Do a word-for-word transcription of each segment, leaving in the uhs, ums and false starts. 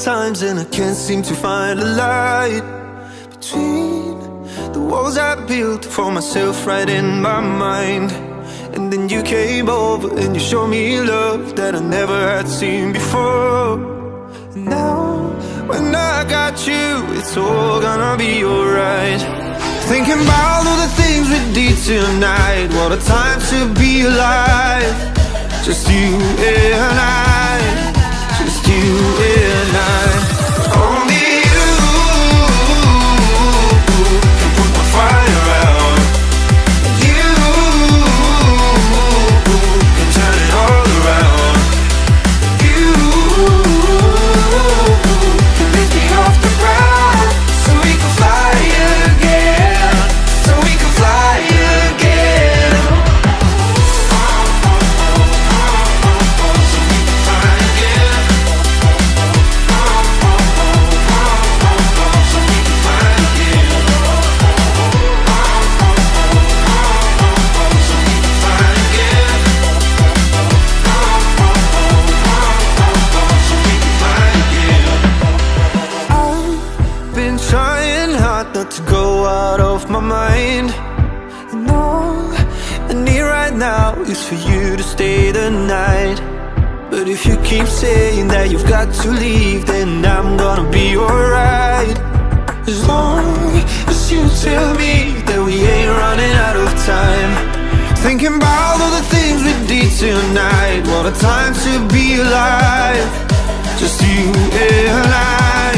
times, and I can't seem to find a light between the walls I built for myself right in my mind. And then you came over and you showed me love that I never had seen before. And now when I got you, it's all gonna be alright. Thinking about all the things we did tonight, what a time to be alive. Just you and I, just you and I. Only you can put the fire out. You can turn it all around. You can lift me off the ground, so we can fly again, so we can fly again, so we can fly again. I've been trying hard not to go out of my mind, and all I need right now is for you to stay the night. But if you keep saying that you've got to leave, then I'm gonna be alright. As long as you tell me that we ain't running out of time. Thinking about all the things we did tonight, what a time to be alive. Just you and I,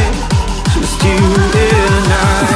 just you and I.